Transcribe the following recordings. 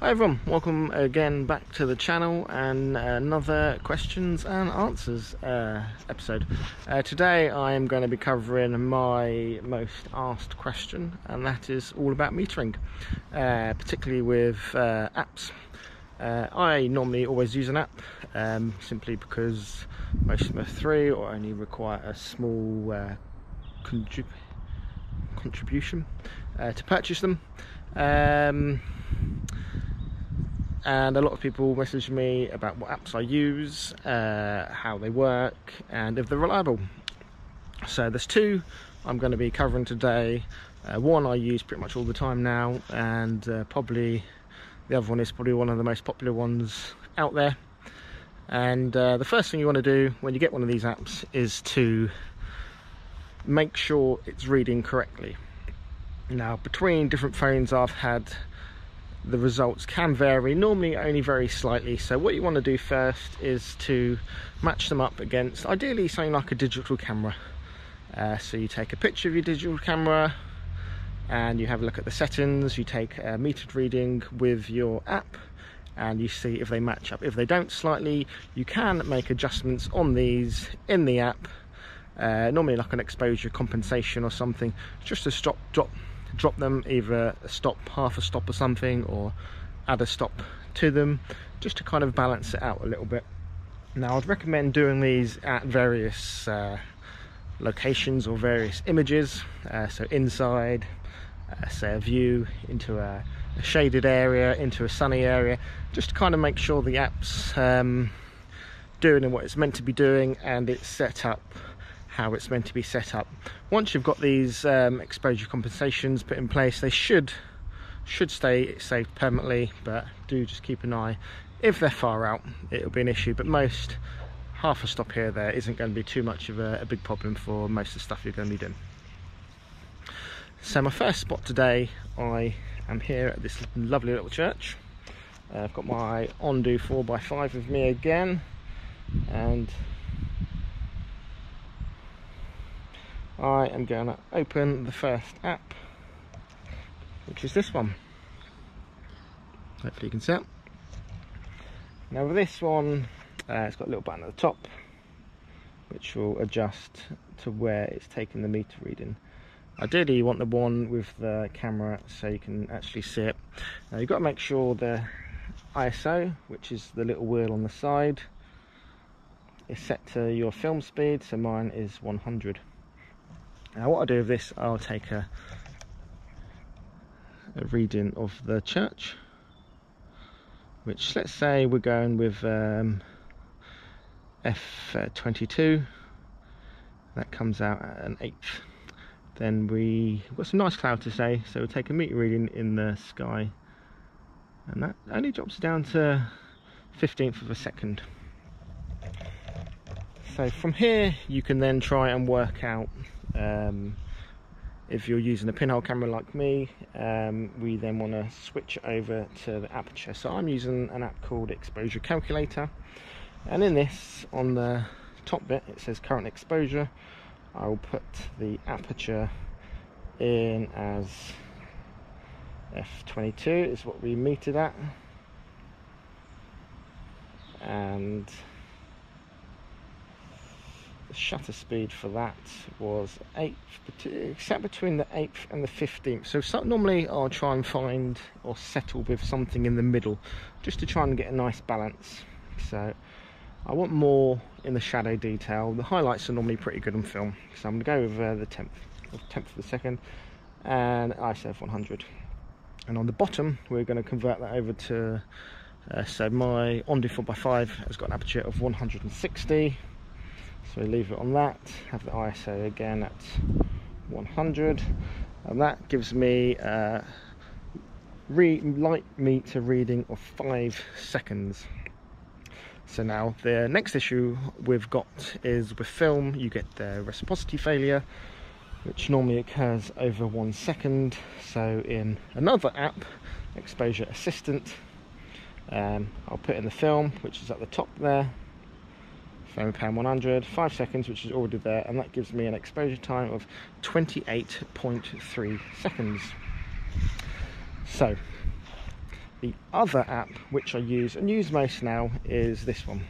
Hi everyone, welcome again back to the channel and another questions and answers episode. Today I am going to be covering my most asked question, and that is all about metering, particularly with apps. I normally always use an app simply because most of them are free or only require a small contribution to purchase them. And a lot of people message me about what apps I use, how they work, and if they're reliable. So there's two I'm going to be covering today. One I use pretty much all the time now, and probably the other one is probably one of the most popular ones out there. And the first thing you want to do when you get one of these apps is to make sure it's reading correctly. Now, between different phones I've had, the results can vary, normally only very slightly. So what you want to do first is to match them up against, ideally, something like a digital camera. So you take a picture of your digital camera and you have a look at the settings, you take a metered reading with your app and you see if they match up. If they don't slightly, you can make adjustments on these in the app, normally like an exposure compensation or something, just to drop them, either a stop, half a stop or something, or add a stop to them, just to kind of balance it out a little bit. Now, I'd recommend doing these at various locations or various images, so inside, say a view, into a shaded area, into a sunny area, just to kind of make sure the app's doing what it's meant to be doing and it's set up how it's meant to be set up. Once you've got these exposure compensations put in place, they should stay saved permanently, but do just keep an eye. If they're far out, it'll be an issue, but most, half a stop here or there isn't going to be too much of a big problem for most of the stuff you're going to be doing. So my first spot today, I am here at this lovely little church. I've got my Ondu 4x5 with me again, and I am going to open the first app, which is this one. Hopefully you can see it. Now with this one, it's got a little button at the top which will adjust to where it's taking the meter reading. Ideally you want the one with the camera so you can actually see it. Now you've got to make sure the ISO, which is the little wheel on the side, is set to your film speed, so mine is 100. Now what I'll do with this, I'll take a reading of the church, which, let's say we're going with F22, that comes out at an 8th. Then we've got some nice cloud today, so we'll take a meter reading in the sky, and that only drops down to 15th of a second. So from here you can then try and work out, if you're using a pinhole camera like me, we then want to switch over to the aperture. So I'm using an app called Exposure Calculator, and in this, on the top bit, it says current exposure. I will put the aperture in as F22 is what we metered at, and shutter speed for that was 8th, except between the 8th and the 15th. So normally I'll try and find or settle with something in the middle, just to try and get a nice balance. So I want more in the shadow detail. The highlights are normally pretty good on film, so I'm going to go with the 10th of a second and ISO of 100. And on the bottom we're going to convert that over to, so my Ondu 4x5 has got an aperture of 160. So we leave it on that, have the ISO again at 100, and that gives me a light meter reading of 5 seconds. So now the next issue we've got is with film, you get the reciprocity failure, which normally occurs over 1 second. So in another app, Exposure Assistant, I'll put in the film, which is at the top there, FOMAPAN 100, 5 seconds, which is already there, and that gives me an exposure time of 28.3 seconds. So The other app which I use and use most now is this one.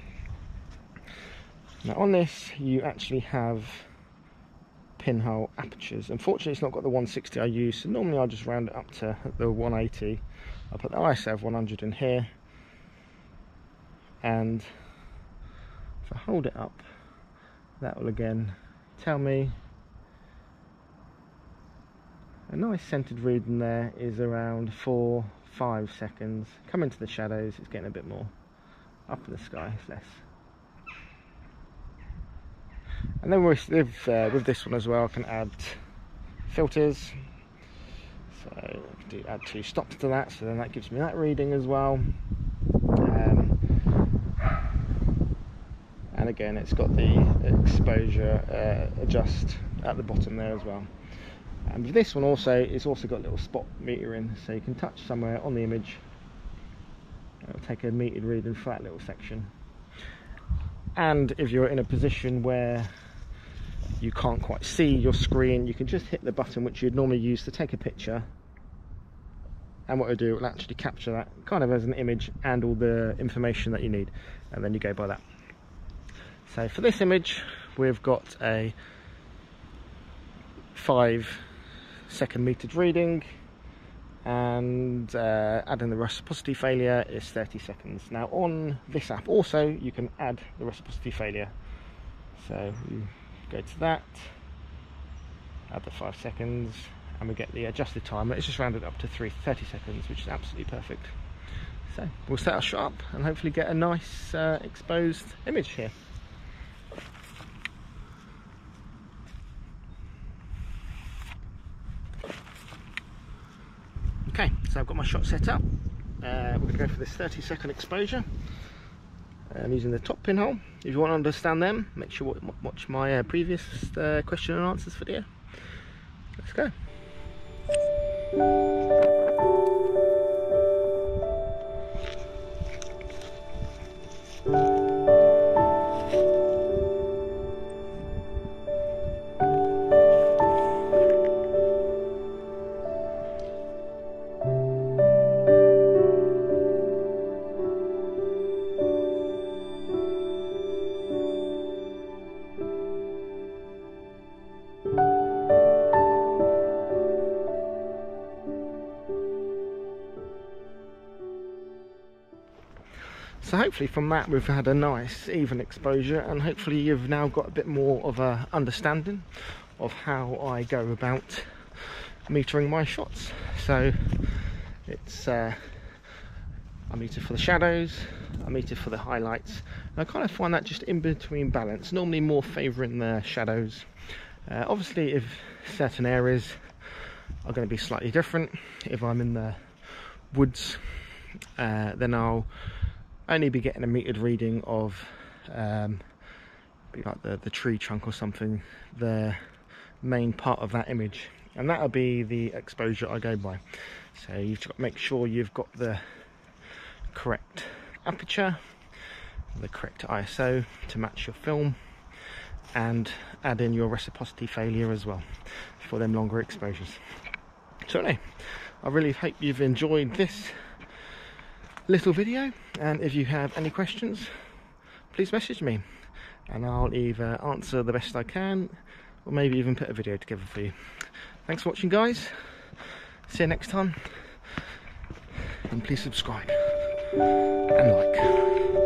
Now on this you actually have pinhole apertures. Unfortunately it's not got the 160 I use, so normally I just round it up to the 180. I'll put the ISF 100 in here, and if I hold it up, that will again tell me a nice centered reading there is around 4-5 seconds. Come into the shadows, it's getting a bit more. Up in the sky, it's less. And then with this one as well, I can add filters. So I can add 2 stops to that, so then that gives me that reading as well. And again, it's got the exposure adjust at the bottom there as well. And with this one also, it's also got a little spot meter in, so you can touch somewhere on the image. It'll take a metered reading for that little section. And if you're in a position where you can't quite see your screen, you can just hit the button which you'd normally use to take a picture. And what it'll do, it'll actually capture that kind of as an image and all the information that you need. And then you go by that. So for this image, we've got a 5 second metered reading, and adding the reciprocity failure is 30 seconds. Now on this app also you can add the reciprocity failure, so you go to that, add the 5 seconds, and we get the adjusted timer. It's just rounded up to 30 seconds, which is absolutely perfect. So we'll set our shot up and hopefully get a nice exposed image here. Okay, so I've got my shot set up. We're going to go for this 30-second exposure. I'm using the top pinhole. If you want to understand them, make sure you watch my previous question and answers video. Let's go. So hopefully from that we've had a nice even exposure, and hopefully you've now got a bit more of an understanding of how I go about metering my shots. So it's I meter for the shadows, I meter for the highlights, and I kind of find that just in between balance, normally more favouring the shadows. Obviously if certain areas are going to be slightly different, if I'm in the woods then I'll only be getting a metered reading of be like the tree trunk or something, the main part of that image, and that'll be the exposure I go by. So you've got to make sure you've got the correct aperture, the correct ISO to match your film, and add in your reciprocity failure as well for them longer exposures. So anyway, I really hope you've enjoyed this little video, and if you have any questions please message me and I'll either answer the best I can or maybe even put a video together for you. Thanks for watching guys, see you next time, and please subscribe and like.